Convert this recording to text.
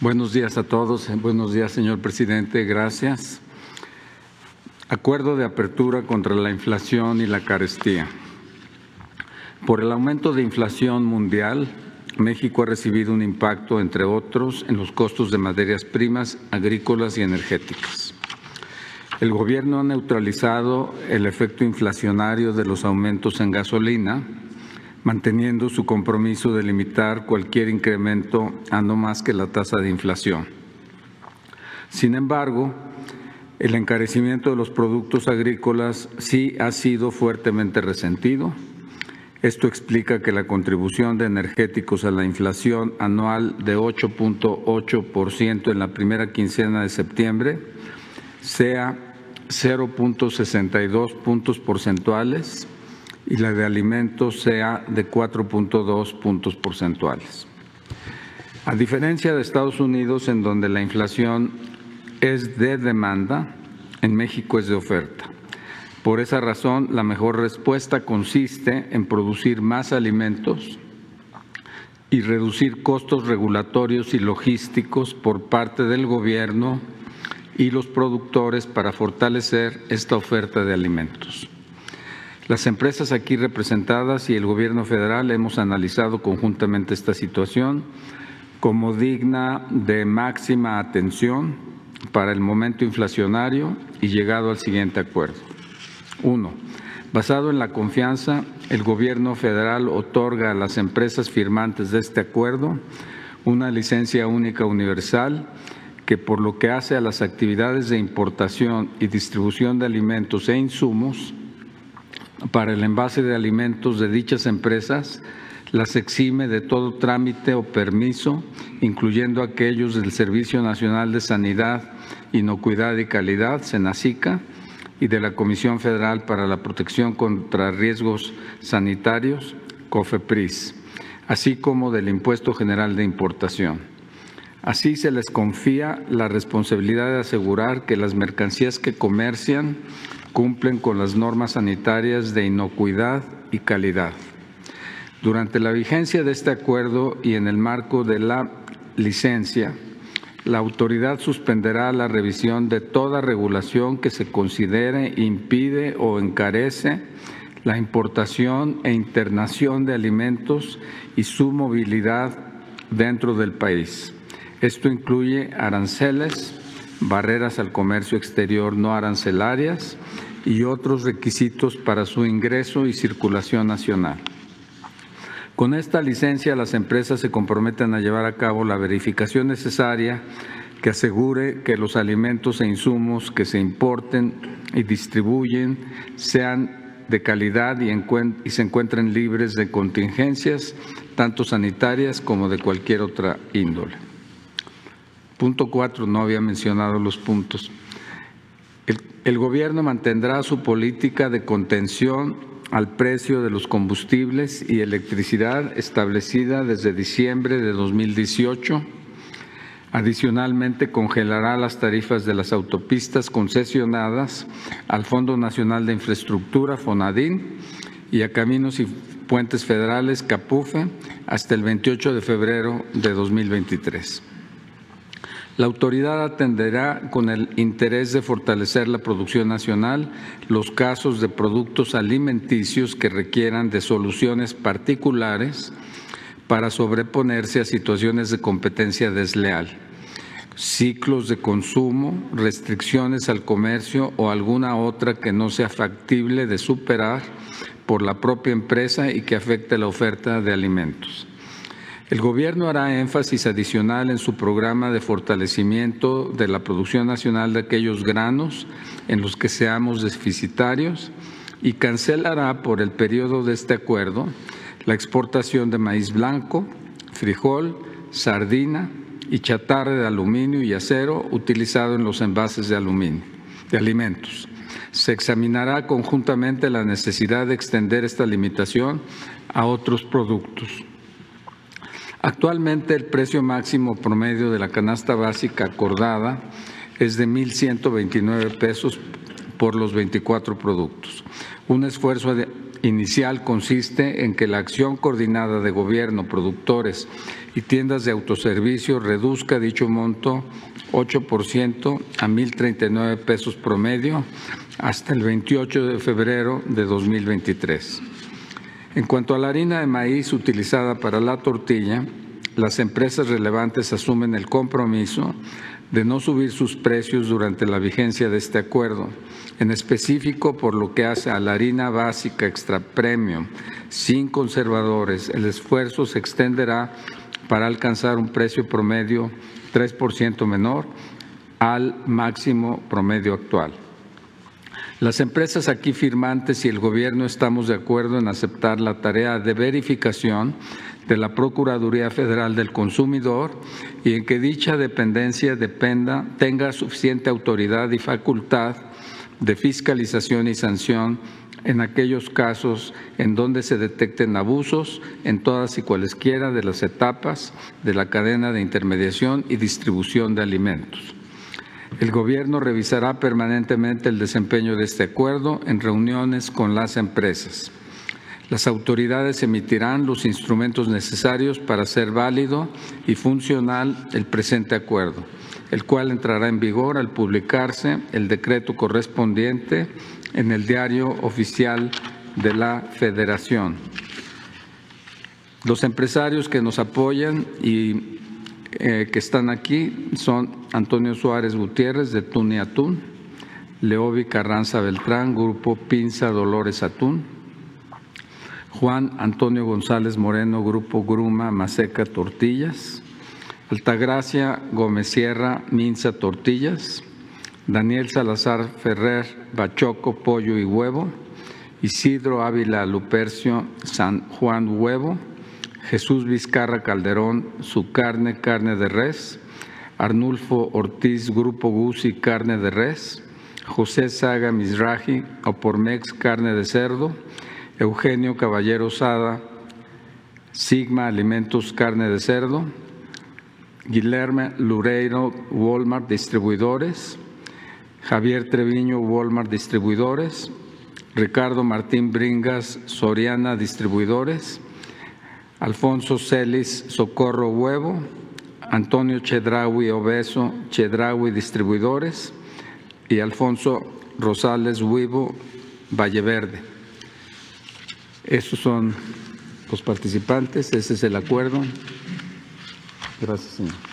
Buenos días a todos. Buenos días, señor presidente. Gracias. Acuerdo de apertura contra la inflación y la carestía. Por el aumento de inflación mundial, México ha recibido un impacto, entre otros, en los costos de materias primas, agrícolas y energéticas. El gobierno ha neutralizado el efecto inflacionario de los aumentos en gasolina, manteniendo su compromiso de limitar cualquier incremento a no más que la tasa de inflación. Sin embargo, el encarecimiento de los productos agrícolas sí ha sido fuertemente resentido. Esto explica que la contribución de energéticos a la inflación anual de 8.8% en la primera quincena de septiembre sea 0.62 puntos porcentuales y la de alimentos sea de 4.2 puntos porcentuales. A diferencia de Estados Unidos, en donde la inflación es de demanda, en México es de oferta. Por esa razón, la mejor respuesta consiste en producir más alimentos y reducir costos regulatorios y logísticos por parte del gobierno y los productores para fortalecer esta oferta de alimentos. Las empresas aquí representadas y el gobierno federal hemos analizado conjuntamente esta situación como digna de máxima atención para el momento inflacionario y llegado al siguiente acuerdo. 1. Basado en la confianza, el gobierno federal otorga a las empresas firmantes de este acuerdo una licencia única universal que, por lo que hace a las actividades de importación y distribución de alimentos e insumos, para el envase de alimentos de dichas empresas, las exime de todo trámite o permiso, incluyendo aquellos del Servicio Nacional de Sanidad, Inocuidad y Calidad, SENASICA, y de la Comisión Federal para la Protección contra Riesgos Sanitarios, COFEPRIS, así como del Impuesto General de Importación. Así se les confía la responsabilidad de asegurar que las mercancías que comercian cumplen con las normas sanitarias de inocuidad y calidad. Durante la vigencia de este acuerdo y en el marco de la licencia, la autoridad suspenderá la revisión de toda regulación que se considere impide o encarece la importación e internación de alimentos y su movilidad dentro del país. Esto incluye aranceles, barreras al comercio exterior no arancelarias y otros requisitos para su ingreso y circulación nacional. Con esta licencia, las empresas se comprometen a llevar a cabo la verificación necesaria que asegure que los alimentos e insumos que se importen y distribuyen sean de calidad y se encuentren libres de contingencias, tanto sanitarias como de cualquier otra índole. Punto 4. No había mencionado los puntos. El gobierno mantendrá su política de contención al precio de los combustibles y electricidad establecida desde diciembre de 2018. Adicionalmente, congelará las tarifas de las autopistas concesionadas al Fondo Nacional de Infraestructura, FONADIN, y a Caminos y Puentes Federales, CAPUFE, hasta el 28 de febrero de 2023. La autoridad atenderá con el interés de fortalecer la producción nacional los casos de productos alimenticios que requieran de soluciones particulares para sobreponerse a situaciones de competencia desleal, ciclos de consumo, restricciones al comercio o alguna otra que no sea factible de superar por la propia empresa y que afecte la oferta de alimentos. El gobierno hará énfasis adicional en su programa de fortalecimiento de la producción nacional de aquellos granos en los que seamos deficitarios y cancelará por el periodo de este acuerdo la exportación de maíz blanco, frijol, sardina y chatarra de aluminio y acero utilizado en los envases de aluminio de alimentos. Se examinará conjuntamente la necesidad de extender esta limitación a otros productos. Actualmente, el precio máximo promedio de la canasta básica acordada es de 1,129 pesos por los 24 productos. Un esfuerzo inicial consiste en que la acción coordinada de gobierno, productores y tiendas de autoservicio reduzca dicho monto 8% a 1.039 pesos promedio hasta el 28 de febrero de 2023. En cuanto a la harina de maíz utilizada para la tortilla, las empresas relevantes asumen el compromiso de no subir sus precios durante la vigencia de este acuerdo, en específico por lo que hace a la harina básica extra premium, sin conservadores. El esfuerzo se extenderá para alcanzar un precio promedio 3% menor al máximo promedio actual. Las empresas aquí firmantes y el gobierno estamos de acuerdo en aceptar la tarea de verificación de la Procuraduría Federal del Consumidor y en que dicha dependencia tenga suficiente autoridad y facultad de fiscalización y sanción en aquellos casos en donde se detecten abusos en todas y cualesquiera de las etapas de la cadena de intermediación y distribución de alimentos. El gobierno revisará permanentemente el desempeño de este acuerdo en reuniones con las empresas. Las autoridades emitirán los instrumentos necesarios para hacer válido y funcional el presente acuerdo, el cual entrará en vigor al publicarse el decreto correspondiente en el Diario Oficial de la Federación. Los empresarios que nos apoyan y que están aquí son Antonio Suárez Gutiérrez de Tun y Atún, Leobi Carranza Beltrán, Grupo Pinza Dolores Atún, Juan Antonio González Moreno, Grupo Gruma, Maseca Tortillas, Altagracia Gómez Sierra, Minza Tortillas, Daniel Salazar Ferrer, Bachoco, Pollo y Huevo, Isidro Ávila Lupercio, San Juan Huevo, Jesús Vizcarra Calderón, su carne, carne de res, Arnulfo Ortiz, Grupo Buzzi, carne de res, José Saga Mizrahi, Opormex, carne de cerdo, Eugenio Caballero Sada, Sigma Alimentos, carne de cerdo, Guillermo Lureiro, Walmart Distribuidores, Javier Treviño, Walmart Distribuidores, Ricardo Martín Bringas, Soriana Distribuidores, Alfonso Celis, Socorro Huevo, Antonio Chedraui Obeso, Chedraui Distribuidores y Alfonso Rosales Huevo, Valleverde. Estos son los participantes, ese es el acuerdo. Gracias, señor.